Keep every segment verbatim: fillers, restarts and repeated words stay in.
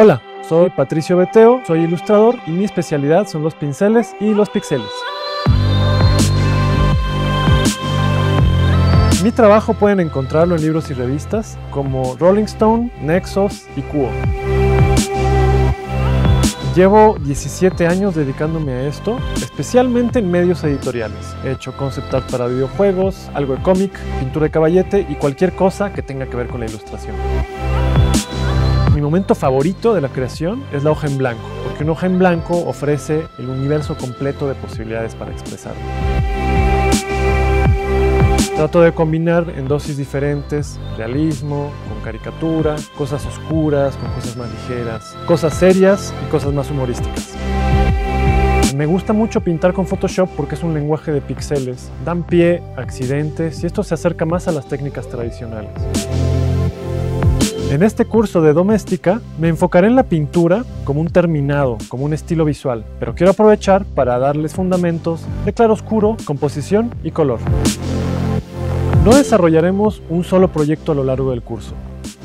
Hola, soy Patricio Betteo, soy ilustrador y mi especialidad son los pinceles y los píxeles. Mi trabajo pueden encontrarlo en libros y revistas como Rolling Stone, Nexos y Cuo. Llevo diecisiete años dedicándome a esto, especialmente en medios editoriales. He hecho concept art para videojuegos, algo de cómic, pintura de caballete y cualquier cosa que tenga que ver con la ilustración. Mi momento favorito de la creación es la hoja en blanco, porque una hoja en blanco ofrece el universo completo de posibilidades para expresarlo. Trato de combinar en dosis diferentes realismo, con caricatura, cosas oscuras, con cosas más ligeras, cosas serias y cosas más humorísticas. Me gusta mucho pintar con Photoshop porque es un lenguaje de píxeles, dan pie a accidentes y esto se acerca más a las técnicas tradicionales. En este curso de doméstica me enfocaré en la pintura como un terminado, como un estilo visual, pero quiero aprovechar para darles fundamentos de claroscuro, composición y color. No desarrollaremos un solo proyecto a lo largo del curso.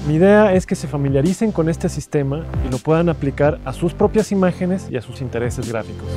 Mi idea es que se familiaricen con este sistema y lo puedan aplicar a sus propias imágenes y a sus intereses gráficos.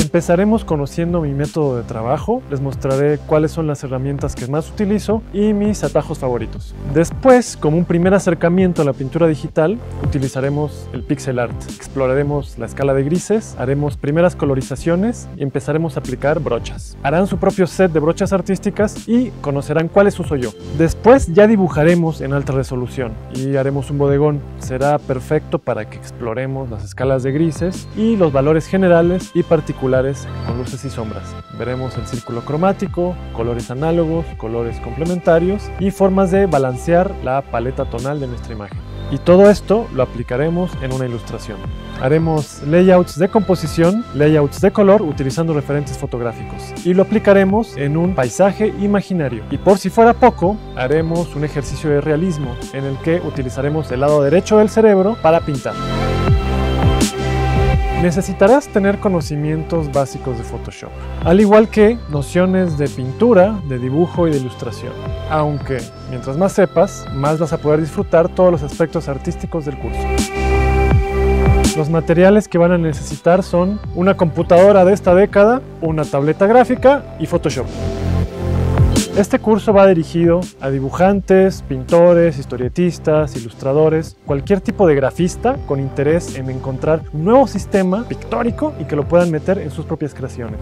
Empezaremos conociendo mi método de trabajo, les mostraré cuáles son las herramientas que más utilizo y mis atajos favoritos. Después, como un primer acercamiento a la pintura digital, utilizaremos el pixel art. Exploraremos la escala de grises, haremos primeras colorizaciones y empezaremos a aplicar brochas. Harán su propio set de brochas artísticas y conocerán cuáles uso yo. Después ya dibujaremos en alta resolución y haremos un bodegón. Será perfecto para que exploremos las escalas de grises y los valores generales y particulares con luces y sombras. Veremos el círculo cromático, colores análogos, colores complementarios y formas de balancear la paleta tonal de nuestra imagen. Y todo esto lo aplicaremos en una ilustración. Haremos layouts de composición, layouts de color utilizando referentes fotográficos y lo aplicaremos en un paisaje imaginario. Y por si fuera poco, haremos un ejercicio de realismo en el que utilizaremos el lado derecho del cerebro para pintar. Necesitarás tener conocimientos básicos de Photoshop, al igual que nociones de pintura, de dibujo y de ilustración, aunque mientras más sepas, más vas a poder disfrutar todos los aspectos artísticos del curso. Los materiales que van a necesitar son una computadora de esta década, una tableta gráfica y Photoshop. Este curso va dirigido a dibujantes, pintores, historietistas, ilustradores, cualquier tipo de grafista con interés en encontrar un nuevo sistema pictórico y que lo puedan meter en sus propias creaciones.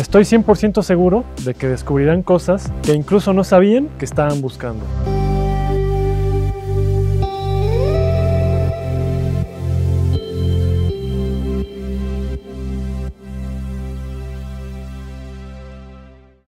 Estoy cien por ciento seguro de que descubrirán cosas que incluso no sabían que estaban buscando.